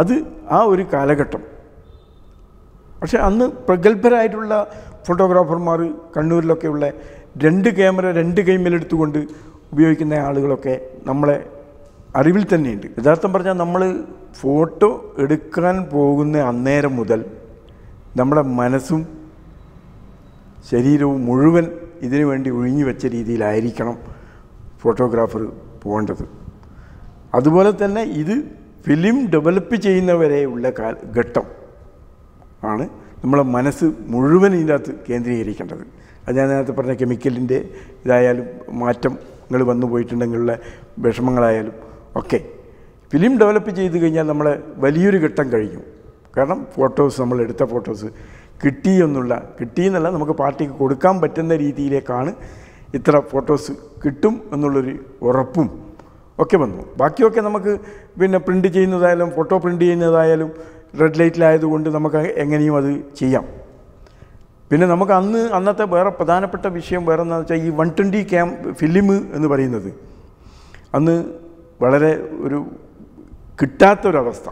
അത് ആ ഒരു കാലഘട്ടം. പക്ഷേ അന്ന് പ്രഗത്ഭരായിട്ടുള്ള ഫോട്ടോഗ്രാഫർമാർ കണ്ണൂരിലൊക്കെയുള്ള രണ്ട് ക്യാമറ രണ്ട് കൈമേലെടുത്തുകൊണ്ട് ഉപയോഗിക്കുന്ന ആളുകളൊക്കെ നമ്മളെ അറിവിൽ തന്നെയുണ്ട്. യഥാർത്ഥം പറഞ്ഞാൽ നമ്മൾ ഫോട്ടോ എടുക്കാൻ പോകുന്ന അന്നേരം മുതൽ നമ്മുടെ മനസ്സും ശരീരവും മുഴുവൻ ഇതിനു വേണ്ടി ഒഴിഞ്ഞു വെച്ച രീതിയിലായിരിക്കണം ഫോട്ടോഗ്രാഫർ പോകേണ്ടത്. അതുപോലെ തന്നെ ഇത് ഫിലിം ഡെവലപ്പ് ചെയ്യുന്നവരെയുള്ള കാല ഘട്ടം ആണ് നമ്മളെ മനസ്സ് മുഴുവൻ ഇതിനകത്ത് കേന്ദ്രീകരിക്കേണ്ടത്. അത് ഞാൻ നേരത്തെ പറഞ്ഞ കെമിക്കലിൻ്റെ ഇതായാലും മാറ്റങ്ങൾ വന്നു പോയിട്ടുണ്ടെങ്കിലുള്ള വിഷമങ്ങളായാലും ഒക്കെ ഫിലിം ഡെവലപ്പ് ചെയ്ത് കഴിഞ്ഞാൽ നമ്മളെ വലിയൊരു ഘട്ടം കഴിഞ്ഞു. കാരണം ഫോട്ടോസ് നമ്മൾ എടുത്ത ഫോട്ടോസ് കിട്ടിയെന്നുള്ള കിട്ടിയെന്നല്ല നമുക്ക് പാർട്ടിക്ക് കൊടുക്കാൻ പറ്റുന്ന രീതിയിലേക്കാണ് ഇത്ര ഫോട്ടോസ് കിട്ടും എന്നുള്ളൊരു ഉറപ്പും ഒക്കെ വന്നു. ബാക്കിയൊക്കെ നമുക്ക് പിന്നെ പ്രിൻ്റ് ചെയ്യുന്നതായാലും ഫോട്ടോ പ്രിൻ്റ് ചെയ്യുന്നതായാലും റെഡ് ലൈറ്റിലായതുകൊണ്ട് നമുക്ക് എങ്ങനെയും അത് ചെയ്യാം. പിന്നെ നമുക്ക് അന്ന് അന്നത്തെ വേറെ പ്രധാനപ്പെട്ട വിഷയം വേറെ എന്താണെന്ന് വെച്ചാൽ ഈ വൺ ട്വൻറ്റി ക്യാം ഫിലിം എന്ന് പറയുന്നത് അന്ന് വളരെ ഒരു കിട്ടാത്തൊരവസ്ഥ.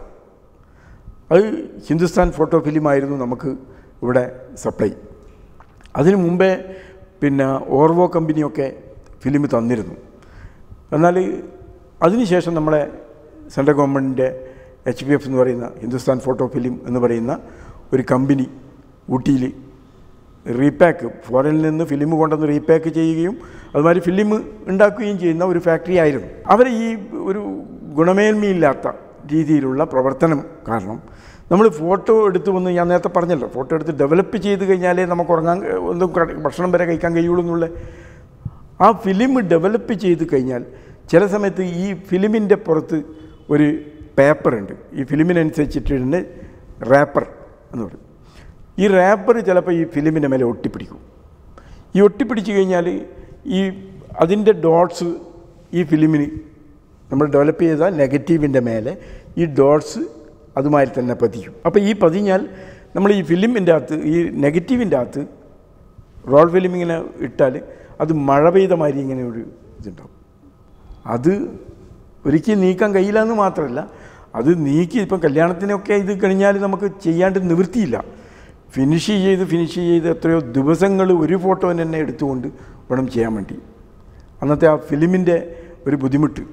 അത് ഹിന്ദുസ്ഥാൻ ഫോട്ടോ ഫിലിമായിരുന്നു നമുക്ക് ഇവിടെ സപ്ലൈ. അതിനു മുമ്പേ പിന്നെ ഓർവോ കമ്പനിയൊക്കെ ഫിലിം തന്നിരുന്നു. എന്നാൽ അതിനുശേഷം നമ്മളെ സെൻട്രൽ ഗവൺമെൻറ്റിൻ്റെ എച്ച് പി എഫ് എന്ന് പറയുന്ന ഹിന്ദുസ്ഥാൻ ഫോട്ടോ ഫിലിം എന്ന് പറയുന്ന ഒരു കമ്പനി ഊട്ടിയിൽ റീപാക്ക് ഫോറിനിൽ നിന്ന് ഫിലിം കൊണ്ടുവന്ന് റീപാക്ക് ചെയ്യുകയും അതുമാതിരി ഫിലിം ഉണ്ടാക്കുകയും ചെയ്യുന്ന ഒരു ഫാക്ടറി ആയിരുന്നു. അവർ ഈ ഒരു ഗുണമേന്മയില്ലാത്ത രീതിയിലുള്ള പ്രവർത്തനം കാരണം നമ്മൾ ഫോട്ടോ എടുത്തു വന്ന് ഞാൻ നേരത്തെ പറഞ്ഞല്ലോ ഫോട്ടോ എടുത്ത് ഡെവലപ്പ് ചെയ്ത് കഴിഞ്ഞാലേ നമുക്ക് ഉറങ്ങാൻ ഒന്നും ഭക്ഷണം വരെ കഴിക്കാൻ കഴിയുള്ളൂ എന്നുള്ള ആ ഫിലിം ഡെവലപ്പ് ചെയ്ത് കഴിഞ്ഞാൽ ചില സമയത്ത് ഈ ഫിലിമിൻ്റെ പുറത്ത് ഒരു പേപ്പറുണ്ട്. ഈ ഫിലിമിനനുസരിച്ചിട്ട് തന്നെ റാപ്പർ എന്ന് പറയും. ഈ റാപ്പർ ചിലപ്പോൾ ഈ ഫിലിമിൻ്റെ മേലെ ഒട്ടിപ്പിടിക്കും. ഈ ഒട്ടിപ്പിടിച്ച് കഴിഞ്ഞാൽ ഈ അതിൻ്റെ ഡോട്ട്സ് ഈ ഫിലിമിന് നമ്മൾ ഡെവലപ്പ് ചെയ്ത നെഗറ്റീവിൻ്റെ മേലെ ഈ ഡോട്ട്സ് അതുമായി തന്നെ പതിക്കും. അപ്പോൾ ഈ പതിഞ്ഞാൽ നമ്മൾ ഈ ഫിലിമിൻ്റെ അകത്ത് ഈ നെഗറ്റീവിൻ്റെ അകത്ത് റോൾ ഫിലിമിങ്ങനെ ഇട്ടാൽ അത് മഴ പെയ്ത മാതിരി ഇങ്ങനെ ഒരു ഇതുണ്ടാവും. അത് ഒരിക്കൽ നീക്കാൻ കഴിയില്ല എന്ന് മാത്രമല്ല അത് നീക്കി ഇപ്പം കല്യാണത്തിനൊക്കെ ഇത് കഴിഞ്ഞാൽ നമുക്ക് ചെയ്യാണ്ട് നിവൃത്തിയില്ല. finish ചെയ്ത് ഫിനിഷ് ചെയ്ത് എത്രയോ ദിവസങ്ങൾ ഒരു ഫോട്ടോ തന്നെ എടുത്തുകൊണ്ട് പടം ചെയ്യാൻ വേണ്ടി അന്നത്തെ ആ ഫിലിമിൻ്റെ ഒരു ബുദ്ധിമുട്ട്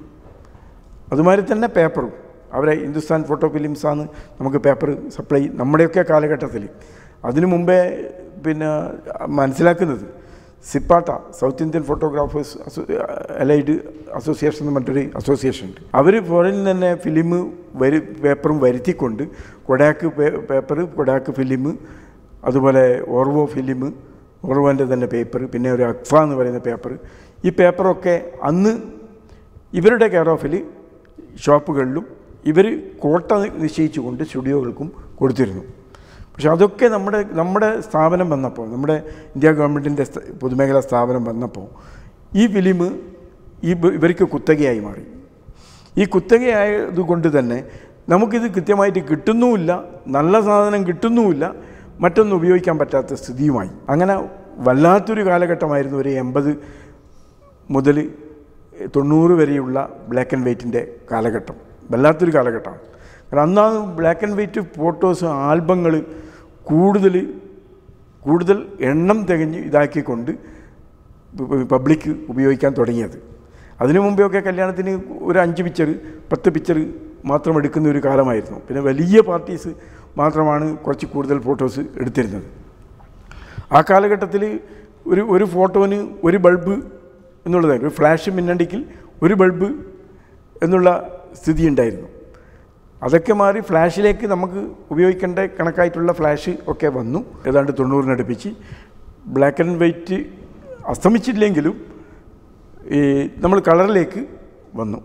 അതുമാതിരി തന്നെ പേപ്പറും അവരെ ഹിന്ദുസ്ഥാൻ ഫോട്ടോ ഫിലിംസാണ് നമുക്ക് പേപ്പർ സപ്ലൈ നമ്മുടെയൊക്കെ കാലഘട്ടത്തിൽ അതിനു മുമ്പേ പിന്നെ മനസ്സിലാക്കുന്നത് സിപ്പാട്ട south Indian photographers allied association എന്ന് മറ്റൊരു അസോസിയേഷൻ ഉണ്ട് അവർ ഫോറിനിൽ തന്നെ ഫിലിം വരു പേപ്പറും വരുത്തിക്കൊണ്ട് കൊഡാക്ക് പേപ്പർ കൊഡാക്ക് ഫിലിം അതുപോലെ ഓർവോ ഫിലിം ഓർവോൻ്റെ തന്നെ പേപ്പർ പിന്നെ ഒരു അക്ഫ എന്ന് പറയുന്ന പേപ്പർ ഈ പേപ്പറൊക്കെ അന്ന് ഇവരുടെ കെയർ ഓഫിൽ ഷോപ്പുകളിലും ഇവർ കോട്ട നിശ്ചയിച്ചുകൊണ്ട് സ്റ്റുഡിയോകൾക്കും കൊടുത്തിരുന്നു പക്ഷെ അതൊക്കെ നമ്മുടെ നമ്മുടെ സ്ഥാപനം വന്നപ്പോൾ നമ്മുടെ ഇന്ത്യ ഗവൺമെൻറ്റിൻ്റെ പൊതുമേഖലാ സ്ഥാപനം വന്നപ്പോൾ ഈ ഫിലിം ഈ ഇവർക്ക് കുത്തകയായി മാറി ഈ കുത്തകയായതുകൊണ്ട് തന്നെ നമുക്കിത് കൃത്യമായിട്ട് കിട്ടുന്നുമില്ല നല്ല സാധനം കിട്ടുന്നുമില്ല മറ്റൊന്നും ഉപയോഗിക്കാൻ പറ്റാത്ത സ്ഥിതിയുമായി അങ്ങനെ വല്ലാത്തൊരു കാലഘട്ടമായിരുന്നു ഒരു എൺപത് മുതൽ തൊണ്ണൂറ് വരെയുള്ള ബ്ലാക്ക് ആൻഡ് വൈറ്റിൻ്റെ കാലഘട്ടം വല്ലാത്തൊരു കാലഘട്ടമാണ് കാരണം അന്നാണ് ബ്ലാക്ക് ആൻഡ് വൈറ്റ് ഫോട്ടോസ് ആൽബങ്ങൾ കൂടുതൽ കൂടുതൽ എണ്ണം തികഞ്ഞ് ഇതാക്കിക്കൊണ്ട് പബ്ലിക് ഉപയോഗിക്കാൻ തുടങ്ങിയത് അതിനു മുമ്പെയൊക്കെ കല്യാണത്തിന് ഒരു അഞ്ച് പിക്ചർ പത്ത് പിക്ചർ മാത്രം എടുക്കുന്ന ഒരു കാലമായിരുന്നു പിന്നെ വലിയ പാർട്ടീസ് മാത്രമാണ് കുറച്ച് കൂടുതൽ ഫോട്ടോസ് എടുത്തിരുന്നത് ആ കാലഘട്ടത്തിൽ ഒരു ഒരു ഫോട്ടോന് ഒരു ബൾബ് എന്നുള്ളതായിരുന്നു ഒരു ഫ്ലാഷ് മിന്നണ്ടിക്കിൽ ഒരു ബൾബ് എന്നുള്ള സ്ഥിതി ഉണ്ടായിരുന്നു അതൊക്കെ മാറി ഫ്ലാഷിലേക്ക് നമുക്ക് ഉപയോഗിക്കേണ്ട കണക്കായിട്ടുള്ള ഫ്ലാഷ് ഒക്കെ വന്നു ഏതാണ്ട് തൊണ്ണൂറിനടുപ്പിച്ച് ബ്ലാക്ക് ആൻഡ് വൈറ്റ് അസ്തമിച്ചില്ലെങ്കിലും ഈ നമ്മൾ കളറിലേക്ക് വന്നു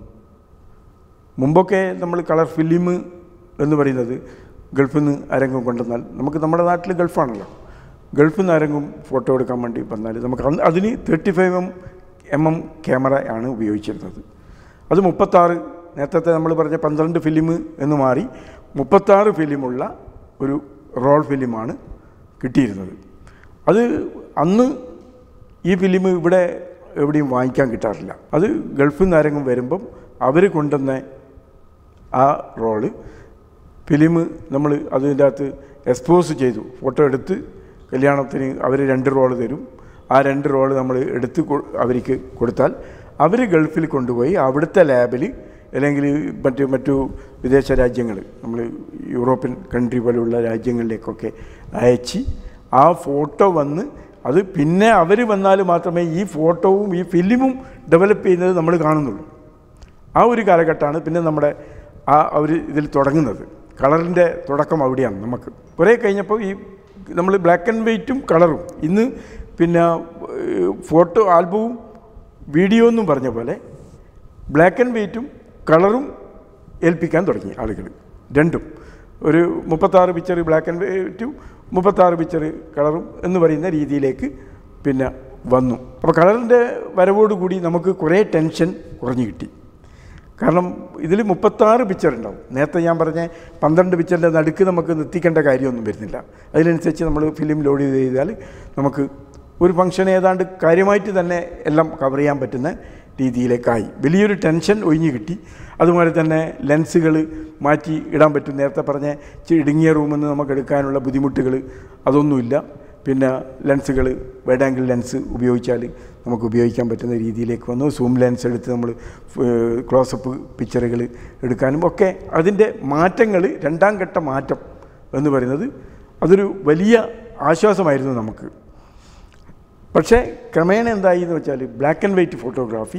മുമ്പൊക്കെ നമ്മൾ കളർ ഫിലിം എന്ന് പറയുന്നത് ഗൾഫിൽ നിന്ന് ആരെങ്കിലും കൊണ്ടുവന്നാൽ നമുക്ക് നമ്മുടെ നാട്ടിൽ ഗൾഫാണല്ലോ ഗൾഫിൽ നിന്ന് ആരെങ്കിലും ഫോട്ടോ എടുക്കാൻ വേണ്ടി വന്നാൽ നമുക്ക് അതിന് thirty five M M M camera ആണ് ഉപയോഗിച്ചിരുന്നത് അത് മുപ്പത്താറ് നേരത്തെ നമ്മൾ പറഞ്ഞ പന്ത്രണ്ട് ഫിലിം എന്ന് മാറി മുപ്പത്താറ് ഫിലിമുള്ള ഒരു റോൾ ഫിലിമാണ് കിട്ടിയിരുന്നത് അത് അന്ന് ഈ ഫിലിം ഇവിടെ എവിടെയും വാങ്ങിക്കാൻ കിട്ടാറില്ല അത് ഗൾഫിൽ നിന്ന് ആരെങ്കിലും വരുമ്പം അവർ കൊണ്ടുവന്ന ആ റോള് ഫിലിം നമ്മൾ അതിൻ്റെ അകത്ത് എക്സ്പോസ് ചെയ്തു ഫോട്ടോ എടുത്ത് കല്യാണത്തിന് അവർ രണ്ട് റോള് തരും ആ രണ്ട് റോള് നമ്മൾ എടുത്ത് അവർക്ക് കൊടുത്താൽ അവർ ഗൾഫിൽ കൊണ്ടുപോയി അവിടുത്തെ ലാബിൽ അല്ലെങ്കിൽ മറ്റു മറ്റു വിദേശ രാജ്യങ്ങൾ നമ്മൾ യൂറോപ്യൻ കൺട്രി പോലെയുള്ള രാജ്യങ്ങളിലേക്കൊക്കെ അയച്ച് ആ ഫോട്ടോ വന്ന് അത് പിന്നെ അവർ വന്നാൽ മാത്രമേ ഈ ഫോട്ടോവും ഈ ഫിലിമും ഡെവലപ്പ് ചെയ്യുന്നത് നമ്മൾ കാണുന്നുള്ളൂ ആ ഒരു കാലഘട്ടമാണ് പിന്നെ നമ്മുടെ ആ ഒരു ഇതിൽ തുടങ്ങുന്നത് കളറിൻ്റെ തുടക്കം അവിടെയാണ് നമുക്ക് കുറേ കഴിഞ്ഞപ്പോൾ ഈ നമ്മൾ ബ്ലാക്ക് ആൻഡ് വൈറ്റും കളറും ഇന്ന് പിന്നെ ഫോട്ടോ ആൽബവും വീഡിയോ എന്നും പറഞ്ഞ പോലെ ബ്ലാക്ക് ആൻഡ് വൈറ്റും കളറും ഏൽപ്പിക്കാൻ തുടങ്ങി ആളുകൾ രണ്ടും ഒരു മുപ്പത്താറ് പിക്ചർ ബ്ലാക്ക് ആൻഡ് വൈറ്റും മുപ്പത്താറ് പിക്ചർ കളറും എന്ന് പറയുന്ന രീതിയിലേക്ക് പിന്നെ വന്നു അപ്പോൾ കളറിൻ്റെ വരവോടുകൂടി നമുക്ക് കുറേ ടെൻഷൻ കുറഞ്ഞു കിട്ടി കാരണം ഇതിൽ മുപ്പത്താറ് പിക്ചർ ഉണ്ടാവും നേരത്തെ ഞാൻ പറഞ്ഞ പന്ത്രണ്ട് പിക്ചറിൻ്റെ നടുക്ക് നമുക്ക് നിർത്തിക്കേണ്ട കാര്യമൊന്നും വരുന്നില്ല അതിനനുസരിച്ച് നമ്മൾ ഫിലിം ലോഡ് ചെയ്ത് ചെയ്താൽ നമുക്ക് ഒരു ഫംഗ്ഷൻ ഏതാണ്ട് കാര്യമായിട്ട് തന്നെ എല്ലാം കവർ ചെയ്യാൻ പറ്റുന്ന രീതിയിലേക്കായി വലിയൊരു ടെൻഷൻ ഒഴിഞ്ഞു കിട്ടി അതുപോലെ തന്നെ ലെൻസുകൾ മാറ്റി ഇടാൻ പറ്റും നേരത്തെ പറഞ്ഞ ഇടുങ്ങിയ റൂമിൽ നിന്ന് നമുക്ക് എടുക്കാനുള്ള ബുദ്ധിമുട്ടുകൾ അതൊന്നുമില്ല പിന്നെ ലെൻസുകൾ വൈഡ് ആംഗിൾ ലെൻസ് ഉപയോഗിച്ചാൽ നമുക്ക് ഉപയോഗിക്കാൻ പറ്റുന്ന രീതിയിലേക്ക് വന്നു സൂം ലെൻസ് എടുത്ത് നമ്മൾ ക്ലോസപ്പ് പിക്ചറുകൾ എടുക്കാനും ഒക്കെ അതിൻ്റെ മാറ്റങ്ങൾ രണ്ടാം ഘട്ട മാറ്റം എന്ന് പറയുന്നത് അതൊരു വലിയ ആശ്വാസമായിരുന്നു നമുക്ക് പക്ഷേ ക്രമേണ എന്തായി എന്ന് വെച്ചാൽ ബ്ലാക്ക് ആൻഡ് വൈറ്റ് ഫോട്ടോഗ്രാഫി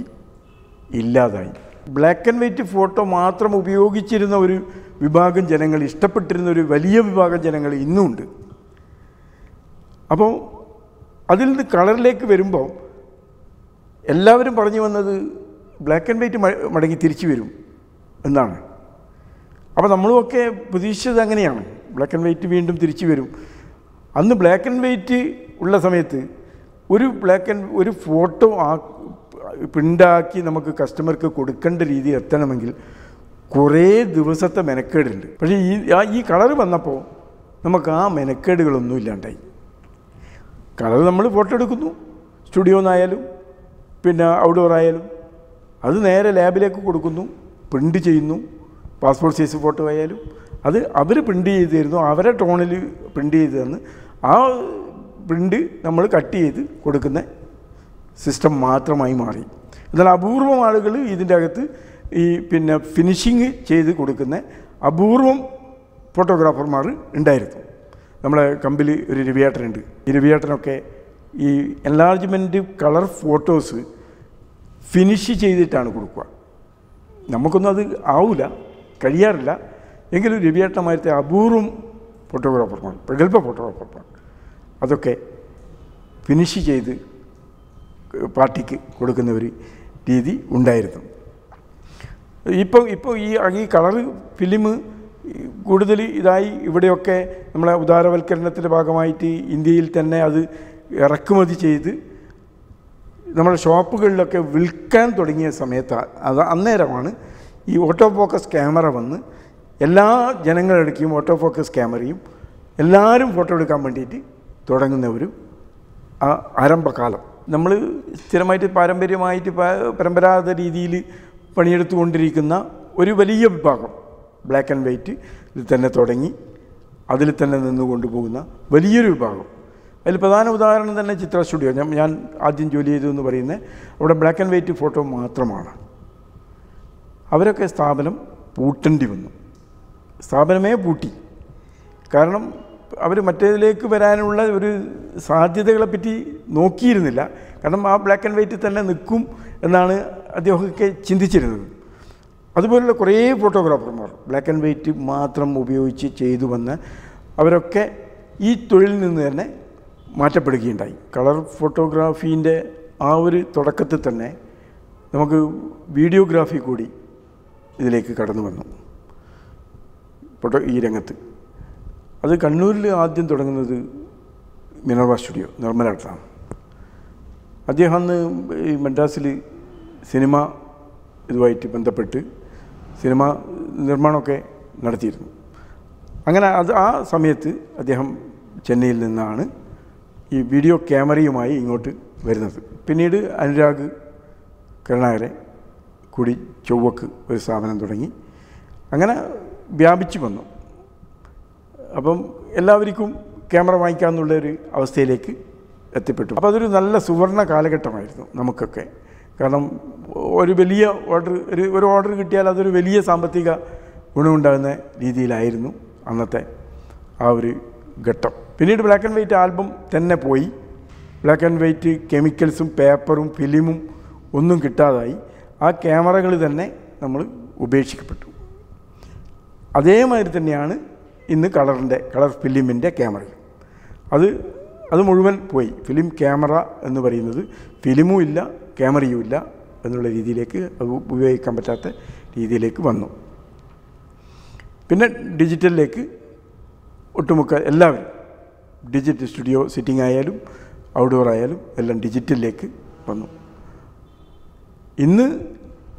ഇല്ലാതായി ബ്ലാക്ക് ആൻഡ് വൈറ്റ് ഫോട്ടോ മാത്രം ഉപയോഗിച്ചിരുന്ന ഒരു വിഭാഗം ജനങ്ങൾ ഇഷ്ടപ്പെട്ടിരുന്ന ഒരു വലിയ വിഭാഗം ജനങ്ങൾ ഇന്നുമുണ്ട് അപ്പോൾ അതിൽ നിന്ന് കളറിലേക്ക് വരുമ്പോൾ എല്ലാവരും പറഞ്ഞു വന്നത് ബ്ലാക്ക് ആൻഡ് വൈറ്റ് മടങ്ങി തിരിച്ചു വരും എന്നാണ് അപ്പോൾ നമ്മളുമൊക്കെ പ്രതീക്ഷിച്ചത് അങ്ങനെയാണ് ബ്ലാക്ക് ആൻഡ് വൈറ്റ് വീണ്ടും തിരിച്ചു വരും അന്ന് ബ്ലാക്ക് ആൻഡ് വൈറ്റ് ഉള്ള സമയത്ത് ഒരു ബ്ലാക്ക് ആൻഡ് ഒരു ഫോട്ടോ ആ പ്രിൻ്റാക്കി നമുക്ക് കസ്റ്റമർക്ക് കൊടുക്കേണ്ട രീതി എത്തണമെങ്കിൽ കുറേ ദിവസത്തെ മെനക്കേടുണ്ട് പക്ഷേ ഈ ഈ കളർ വന്നപ്പോൾ നമുക്ക് ആ മെനക്കേടുകളൊന്നും ഇല്ലാണ്ടായി കളർ നമ്മൾ ഫോട്ടോ എടുക്കുന്നു സ്റ്റുഡിയോന്നായാലും പിന്നെ ഔട്ട്ഡോർ ആയാലും അത് നേരെ ലാബിലേക്ക് കൊടുക്കുന്നു പ്രിൻ്റ് ചെയ്യുന്നു പാസ്പോർട്ട് സൈസ് ഫോട്ടോ ആയാലും അത് അവർ പ്രിന്റ് ചെയ്തിരുന്നു, അവരുടെ ടോണിൽ പ്രിന്റ് ചെയ്തതെന്ന് ആ പ്രിന്റ് നമ്മൾ കട്ട് ചെയ്ത് കൊടുക്കുന്ന സിസ്റ്റം മാത്രമായി മാറി. എന്നാൽ അപൂർവം ആളുകൾ ഇതിൻ്റെ അകത്ത് ഈ പിന്നെ ഫിനിഷിങ് ചെയ്ത് കൊടുക്കുന്ന അപൂർവം ഫോട്ടോഗ്രാഫർമാർ ഉണ്ടായിരുന്നു. നമ്മളെ കമ്പിൽ ഒരു റിവിയേറ്ററുണ്ട്. ഈ റിവിയേറ്ററിനൊക്കെ ഈ എൻലാർജ്മെൻറ്റ് കളർ ഫോട്ടോസ് ഫിനിഷ് ചെയ്തിട്ടാണ് കൊടുക്കുക. നമുക്കൊന്നും അത് ആവില്ല, കഴിയാറില്ല. എങ്കിലും രവിയേട്ടന്മാരത്തെ അപൂർവം ഫോട്ടോഗ്രാഫർമാർ, പ്രഗത്ഭ ഫോട്ടോഗ്രാഫർമാർ അതൊക്കെ ഫിനിഷ് ചെയ്ത് പാർട്ടിക്ക് കൊടുക്കുന്ന ഒരു രീതി ഉണ്ടായിരുന്നു. ഇപ്പം ഇപ്പോൾ ഈ ഈ കളറ് ഫിലിം കൂടുതൽ ഇതായി. ഇവിടെയൊക്കെ നമ്മളെ ഉദാരവൽക്കരണത്തിൻ്റെ ഭാഗമായിട്ട് ഇന്ത്യയിൽ തന്നെ അത് ഇറക്കുമതി ചെയ്ത് നമ്മുടെ ഷോപ്പുകളിലൊക്കെ വിൽക്കാൻ തുടങ്ങിയ സമയത്ത് അത് അന്നേരമാണ് ഈ ഓട്ടോ ഫോക്കസ് ക്യാമറ വന്ന് എല്ലാ ജനങ്ങളിടയ്ക്കും ഓട്ടോ ഫോക്കസ് ക്യാമറയും എല്ലാവരും ഫോട്ടോ എടുക്കാൻ വേണ്ടിയിട്ട് തുടങ്ങുന്ന ഒരു ആരംഭകാലം. നമ്മൾ സ്ഥിരമായിട്ട് പാരമ്പര്യമായിട്ട് പരമ്പരാഗത രീതിയിൽ പണിയെടുത്തുകൊണ്ടിരിക്കുന്ന ഒരു വലിയ വിഭാഗം ബ്ലാക്ക് ആൻഡ് വൈറ്റ് ഇതിൽ തന്നെ തുടങ്ങി അതിൽ തന്നെ നിന്ന് കൊണ്ടുപോകുന്ന വലിയൊരു വിഭാഗം. അതിൽ പ്രധാന ഉദാഹരണം തന്നെ ചിത്ര സ്റ്റുഡിയോ. ഞാൻ ഞാൻ ആദ്യം ജോലി ചെയ്തു എന്ന് പറയുന്നത് അവിടെ ബ്ലാക്ക് ആൻഡ് വൈറ്റ് ഫോട്ടോ മാത്രമാണ്. അവരൊക്കെ സ്ഥാപനം പൂട്ടേണ്ടി വന്നു, സ്ഥാപനമേ പൂട്ടി. കാരണം അവർ മറ്റേതിലേക്ക് വരാനുള്ള ഒരു സാധ്യതകളെപ്പറ്റി നോക്കിയിരുന്നില്ല. കാരണം ആ ബ്ലാക്ക് ആൻഡ് വൈറ്റിൽ തന്നെ നിൽക്കും എന്നാണ് അദ്ദേഹമൊക്കെ ചിന്തിച്ചിരുന്നത്. അതുപോലുള്ള കുറേ ഫോട്ടോഗ്രാഫർമാർ ബ്ലാക്ക് ആൻഡ് വൈറ്റ് മാത്രം ഉപയോഗിച്ച് ചെയ്തു വന്ന് അവരൊക്കെ ഈ തൊഴിലിൽ നിന്ന് തന്നെ മാറ്റപ്പെടുകയുണ്ടായി. കളർ ഫോട്ടോഗ്രാഫീൻ്റെ ആ ഒരു തുടക്കത്തിൽ തന്നെ നമുക്ക് വീഡിയോഗ്രാഫി കൂടി ഇതിലേക്ക് കടന്നു വന്നു. ഫോട്ടോ ഈ രംഗത്ത് അത് കണ്ണൂരിൽ ആദ്യം തുടങ്ങുന്നത് മിനർവ സ്റ്റുഡിയോ നിർമ്മലത്താണ്. അദ്ദേഹം അന്ന് ഈ മദ്രാസിൽ സിനിമ ഇതുമായിട്ട് ബന്ധപ്പെട്ട് സിനിമ നിർമ്മാണമൊക്കെ നടത്തിയിരുന്നു. അങ്ങനെ അത് ആ സമയത്ത് അദ്ദേഹം ചെന്നൈയിൽ നിന്നാണ് ഈ വീഡിയോ ക്യാമറയുമായി ഇങ്ങോട്ട് വരുന്നത്. പിന്നീട് അനുരാഗ് കരുണാകരെ കൂടി ചൊവ്വക്ക് ഒരു സ്ഥാപനം തുടങ്ങി. അങ്ങനെ വ്യാപിച്ചു വന്നു. അപ്പം എല്ലാവർക്കും ക്യാമറ വാങ്ങിക്കാമെന്നുള്ളൊരു അവസ്ഥയിലേക്ക് എത്തിപ്പെട്ടു. അപ്പോൾ അതൊരു നല്ല സുവർണ കാലഘട്ടമായിരുന്നു നമുക്കൊക്കെ. കാരണം ഒരു വലിയ ഓർഡർ, ഒരു ഒരു ഓർഡർ കിട്ടിയാൽ അതൊരു വലിയ സാമ്പത്തിക ഗുണമുണ്ടാകുന്ന രീതിയിലായിരുന്നു അന്നത്തെ ആ ഒരു ഘട്ടം. പിന്നീട് ബ്ലാക്ക് ആൻഡ് വൈറ്റ് ആൽബം തന്നെ പോയി. ബ്ലാക്ക് ആൻഡ് വൈറ്റ് കെമിക്കൽസും പേപ്പറും ഫിലിമും ഒന്നും കിട്ടാതായി. ആ ക്യാമറകൾ തന്നെ നമ്മൾ ഉപേക്ഷിക്കപ്പെട്ടു. അതേമാതിരി തന്നെയാണ് ഇന്ന് കളറിൻ്റെ കളർ ഫിലിമിൻ്റെ ക്യാമറയും. അത് അത് മുഴുവൻ പോയി. ഫിലിം ക്യാമറ എന്ന് പറയുന്നത് ഫിലിമും ഇല്ല ക്യാമറയും ഇല്ല എന്നുള്ള രീതിയിലേക്ക് അത് ഉപയോഗിക്കാൻ പറ്റാത്ത രീതിയിലേക്ക് വന്നു. പിന്നെ ഡിജിറ്റലിലേക്ക് ഒട്ടുമുക്ക എല്ലാവരും ഡിജിറ്റൽ സ്റ്റുഡിയോ സിറ്റിംഗ് ആയാലും ഔട്ട്ഡോർ ആയാലും എല്ലാം ഡിജിറ്റലിലേക്ക് വന്നു. ഇന്ന്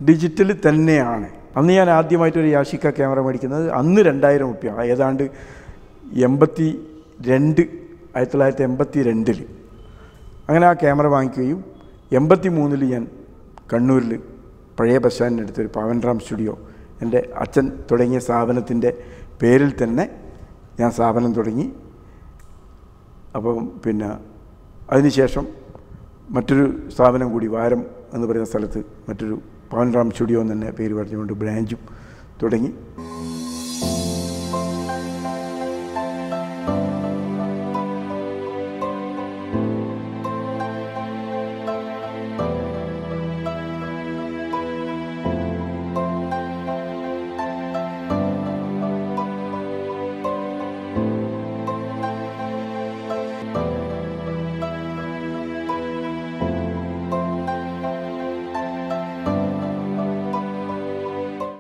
ഡിജിറ്റൽ തന്നെയാണ്. അന്ന് ഞാൻ ആദ്യമായിട്ടൊരു യാഷിക്ക ക്യാമറ മേടിക്കുന്നത് അന്ന് രണ്ടായിരം റുപ്യ, ഏതാണ്ട് എൺപത്തി രണ്ട് ആയിരത്തി തൊള്ളായിരത്തി എൺപത്തി രണ്ടിൽ അങ്ങനെ ആ ക്യാമറ വാങ്ങിക്കുകയും എൺപത്തി മൂന്നിൽ ഞാൻ കണ്ണൂരിൽ പഴയ ബസ് സ്റ്റാൻഡിനടുത്തൊരു പവൻറാം സ്റ്റുഡിയോ എൻ്റെ അച്ഛൻ തുടങ്ങിയ സ്ഥാപനത്തിൻ്റെ പേരിൽ തന്നെ ഞാൻ സ്ഥാപനം തുടങ്ങി. അപ്പം പിന്നെ അതിനുശേഷം മറ്റൊരു സ്ഥാപനം കൂടി വാരം എന്ന് പറയുന്ന സ്ഥലത്ത് മറ്റൊരു പവൻറാം സ്റ്റുഡിയോ എന്ന് തന്നെ പേര് പറഞ്ഞുകൊണ്ട് ബ്രാഞ്ചും തുടങ്ങി.